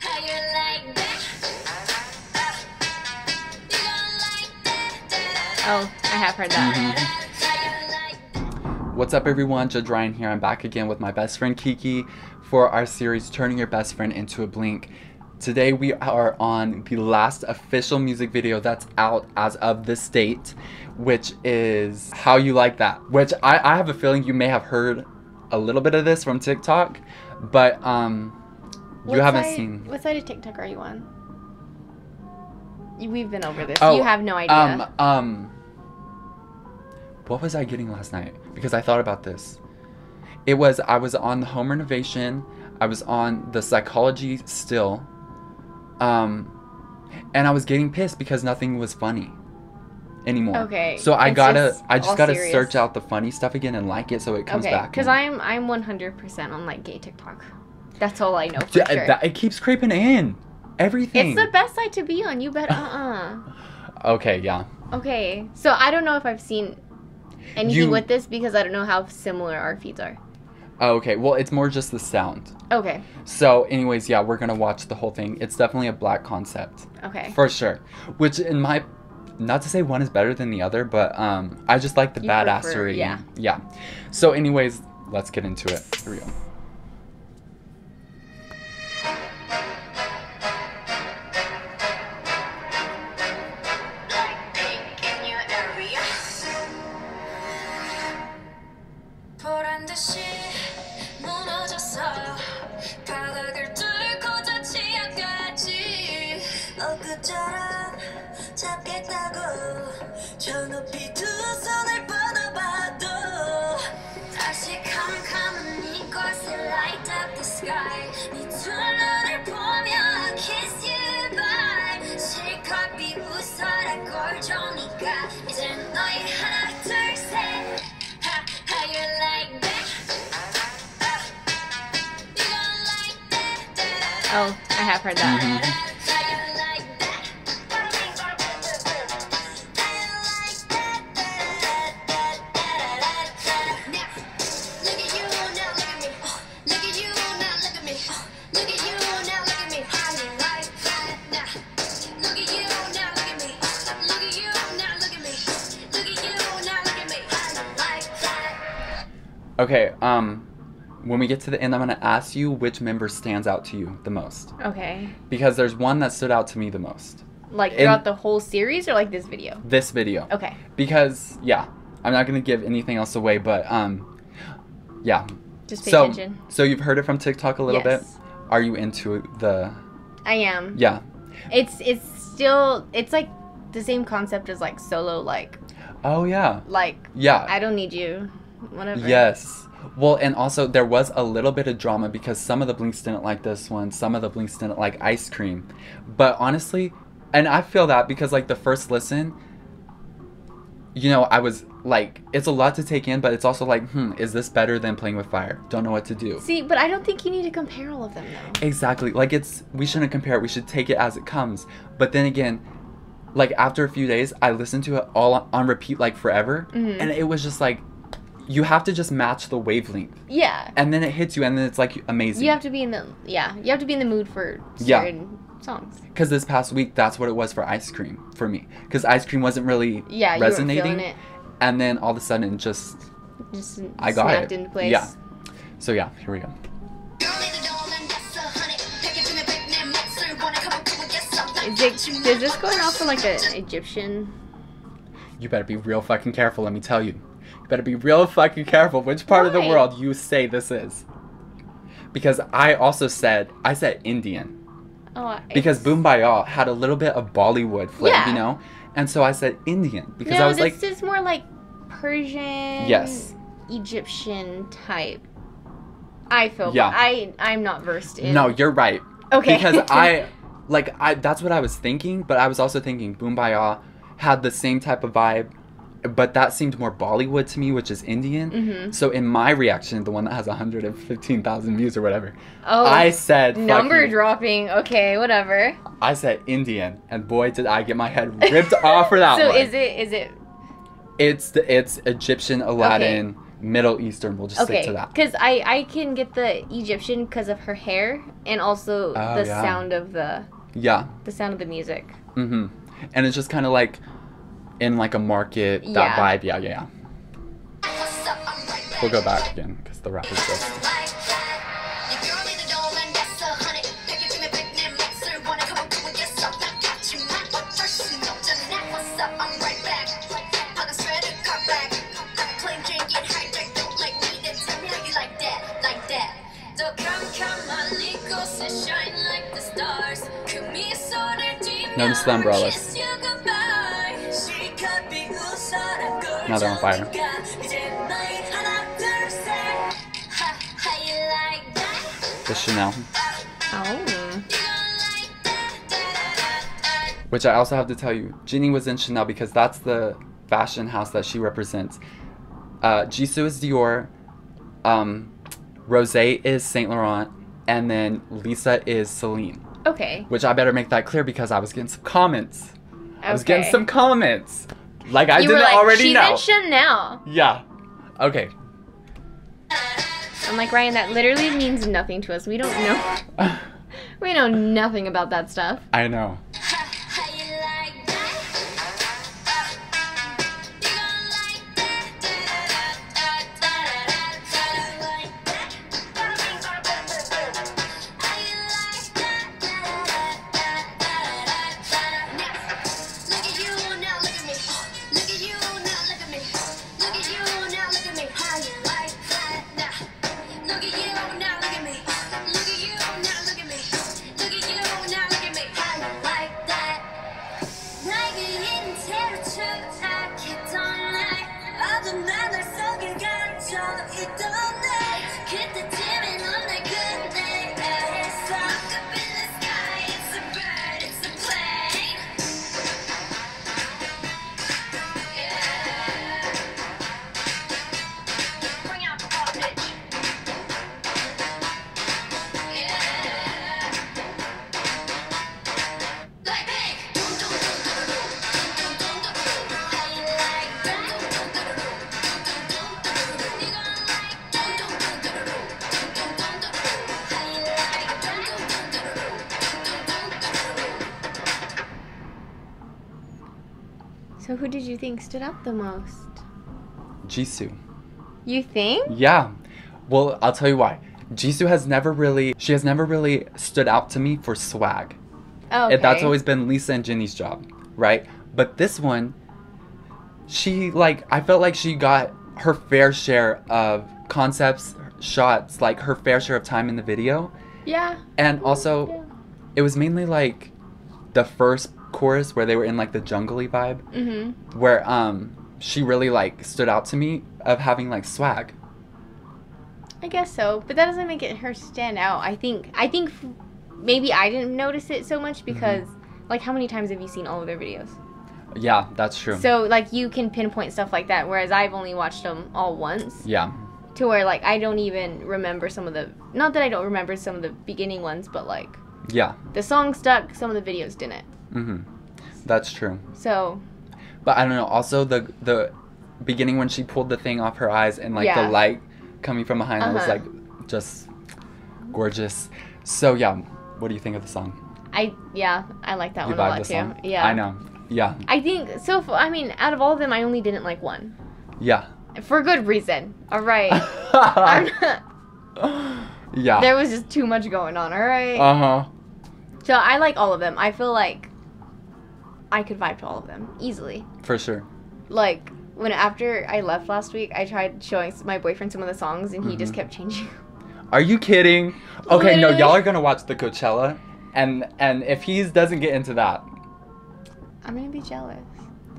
How you like that? You don't like that. Oh, I have heard that. Mm-hmm. What's up, everyone? Judge Ryan here. I'm back again with my best friend Kiki for our series, Turning Your Best Friend Into a Blink. Today we are on the last official music video that's out as of this date, which is How You Like That, which I have a feeling you may have heard a little bit of this from TikTok, but you haven't seen. What side of TikTok are you on? We've been over this. Oh, you have no idea. What was I getting last night? Because I thought about this. I was on the home renovation. I was on the psychology still. And I was getting pissed because nothing was funny anymore. Okay. So I just gotta search out the funny stuff again and like it so it comes back. Because I'm 100% on like gay TikTok. That's all I know for sure. It keeps creeping in. Everything. It's the best site to be on. You bet. Okay. Yeah. Okay. So I don't know if I've seen anything with this because I don't know how similar our feeds are. Okay, well, it's more just the sound. Okay. So, anyways, yeah, we're going to watch the whole thing. It's definitely a black concept. Okay. For sure. Which in my... Not to say one is better than the other, but I just like the badassery. Yeah. Yeah. So, anyways, let's get into it. Here we go. Oh, I have heard that. Mm-hmm. Okay, when we get to the end, I'm going to ask you which member stands out to you the most. Okay. Because there's one that stood out to me the most. Like throughout the whole series or like this video? This video. Okay. Because, yeah, I'm not going to give anything else away, but, yeah. Just pay attention. So you've heard it from TikTok a little bit. Are you into the... I am. Yeah. It's still, it's like the same concept as like solo, like... Oh, yeah. Like, yeah. I don't need you. Whatever. Yes. Well, and also there was a little bit of drama because some of the blinks didn't like this one. Some of the blinks didn't like ice cream. But honestly, and I feel that because like the first listen, you know, I was like, it's a lot to take in, but it's also like, is this better than Playing with Fire? Don't know what to do. See, but I don't think you need to compare all of them though. Exactly. Like we shouldn't compare it. We should take it as it comes. But then again, like after a few days, I listened to it all on repeat like forever. Mm-hmm. And it was just like, you have to just match the wavelength. Yeah. And then it hits you, and then it's like amazing. You have to be in the You have to be in the mood for certain songs. Because this past week, that's what it was for ice cream for me. Because ice cream wasn't really resonating. You weren't feeling it. And then all of a sudden, it just I got snapped into place. Yeah. So yeah, here we go. Is this going off for like an Egyptian? You better be real fucking careful. Let me tell you. Better be real fucking careful which part of the world you say this is. Because I also said, I said Indian. Oh, because Boom Bayah had a little bit of Bollywood flavor, you know? And so I said Indian. Because I was like... No, this is more like Persian, Egyptian type. I feel I'm not versed in... No, you're right. Okay. Because that's what I was thinking, but I was also thinking Boom Bayah had the same type of vibe. But that seemed more Bollywood to me, which is Indian. Mm-hmm. So in my reaction, the one that has 115,000 views or whatever, I said number dropping. Okay, whatever. I said Indian, and boy, did I get my head ripped off for that one. So is it? It's Egyptian Aladdin Middle Eastern. We'll just stick to that. Because I can get the Egyptian because of her hair and also the sound of the... Yeah. The sound of the music. Mm-hmm. And it's just kind of like in like a market, that vibe. Yeah, yeah, yeah. We'll go back again because the rap is just... Notice the umbrellas. Now they're on fire. The Chanel. Oh. Which I also have to tell you, Jennie was in Chanel because that's the fashion house that she represents. Jisoo is Dior. Rosé is Saint Laurent. And then Lisa is Celine. Okay. Which I better make that clear because I was getting some comments. Okay. I was getting some comments. Like I didn't already know. She's in Chanel. Yeah. Okay. I'm like, Ryan, that literally means nothing to us. We don't know. We know nothing about that stuff. I know. So who did you think stood out the most? Jisoo. You think? Yeah. Well, I'll tell you why. Jisoo has never really, she has never really stood out to me for swag. Oh, okay. That's always been Lisa and Jennie's job, right? But this one, she like, I felt like she got her fair share of concepts, shots, like her fair share of time in the video. Yeah. And also, it was mainly like the first chorus where they were in like the jungly vibe, where she really like stood out to me of having like swag. I guess so, but that doesn't make it her stand out. I think maybe I didn't notice it so much because like how many times have you seen all of their videos? Yeah, that's true. So like you can pinpoint stuff like that, whereas I've only watched them all once. Yeah. To where like I don't even remember some of the, not that I don't remember some of the beginning ones, but like the song stuck, some of the videos didn't. That's true. So, but I don't know. Also, the beginning when she pulled the thing off her eyes and like the light coming from behind was like just gorgeous. So yeah, what do you think of the song? I like that one a lot too. Yeah, I know. Yeah. I think so. I mean, out of all of them, I only didn't like one. Yeah. For good reason. All right. Yeah. There was just too much going on. All right. So I like all of them. I feel like I could vibe to all of them easily. For sure. Like, when after I left last week, I tried showing my boyfriend some of the songs, and he just kept changing. Are you kidding? Okay, literally. No, y'all are gonna watch the Coachella, and if he doesn't get into that, I'm gonna be jealous.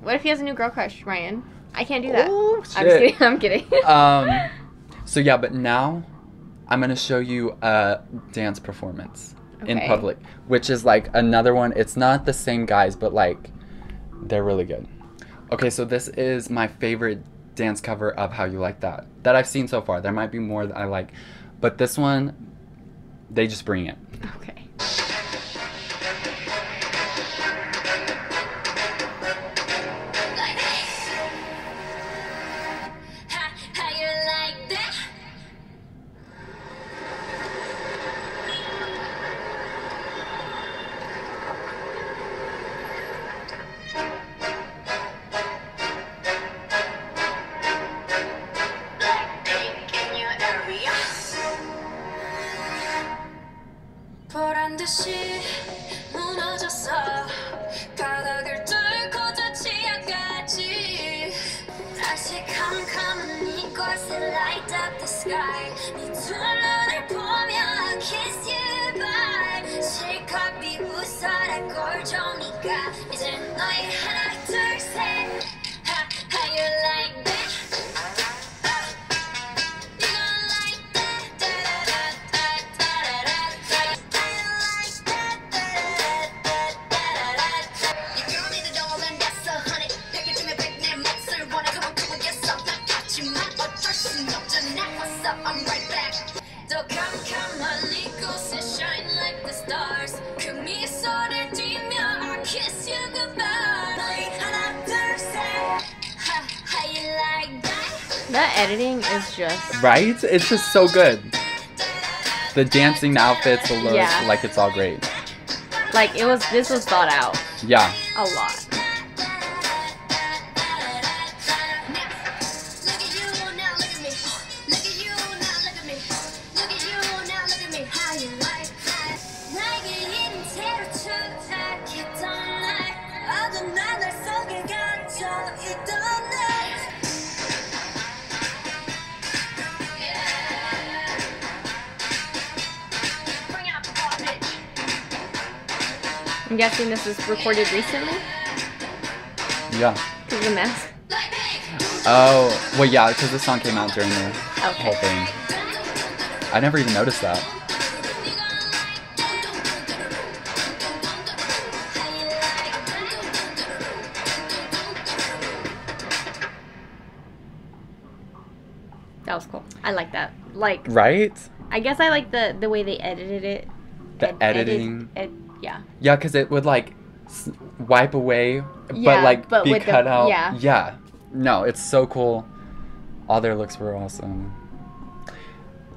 What if he has a new girl crush, Ryan? I can't do that. Ooh, shit. I'm kidding. So yeah, but now I'm gonna show you a dance performance. Okay. In public, which is like another one. It's not the same guys, but like they're really good. Okay, so this is my favorite dance cover of How You Like That that I've seen so far. There might be more that I like, but this one, they just bring it. Okay. 듯이 무너졌어. 바닥을 뚫고 저 지하까지 다시 come come 이곳에 light up the sky. 네 두 눈을 보며 kiss you bye. 실컷 비웃어라 꼴종이가 이젠 너의 하나 둘 셋. How you like that? That editing is just... Right? It's just so good. The dancing, the outfits, the looks, yeah. Like it's all great. Like it was, this was thought out. Yeah. A lot. I'm guessing this was recorded recently? Yeah. Because of the mess? Oh, well yeah, because this song came out during the whole thing. I never even noticed that. That was cool. I like that. Like. Right? I guess I like the way they edited it. The editing. Yeah. Yeah, because it would like wipe away, but yeah, like but be cut out. Yeah. Yeah. No, it's so cool. All their looks were awesome.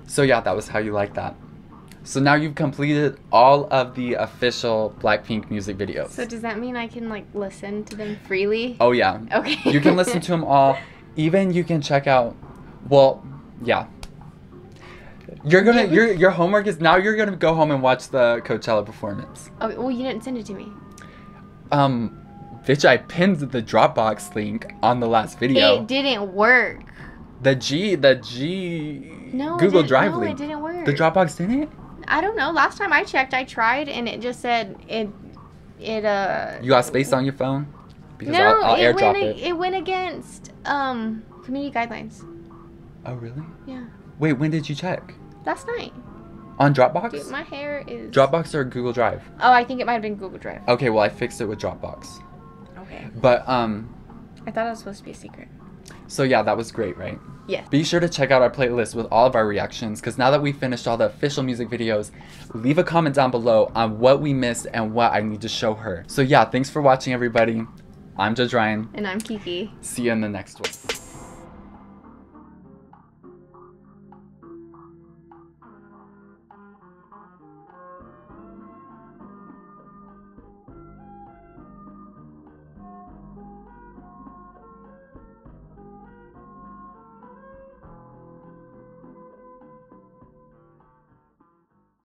So yeah, that was How You Like That. So now you've completed all of the official BLACKPINK music videos. So does that mean I can like listen to them freely? Oh yeah. Okay. You can listen to them all. Even you can check out. Well, yeah. Your homework is now you're gonna go home and watch the Coachella performance. Oh well, you didn't send it to me. Bitch, I pinned the Dropbox link on the last video. It didn't work. The No, Google Drive link. No, it didn't work. The Dropbox didn't. I don't know. Last time I checked, I tried and it just said it. You got space on your phone? Because no, I'll airdrop it. It went against community guidelines. Oh really? Yeah. Wait, when did you check? Last night. On Dropbox? Dude, my hair is... Dropbox or Google Drive? Oh, I think it might have been Google Drive. Okay, well, I fixed it with Dropbox. Okay. But, I thought it was supposed to be a secret. So, yeah, that was great, right? Yes. Be sure to check out our playlist with all of our reactions, because now that we've finished all the official music videos, leave a comment down below on what we missed and what I need to show her. So, yeah, thanks for watching, everybody. I'm Judge Ryan. And I'm Kiki. See you in the next one.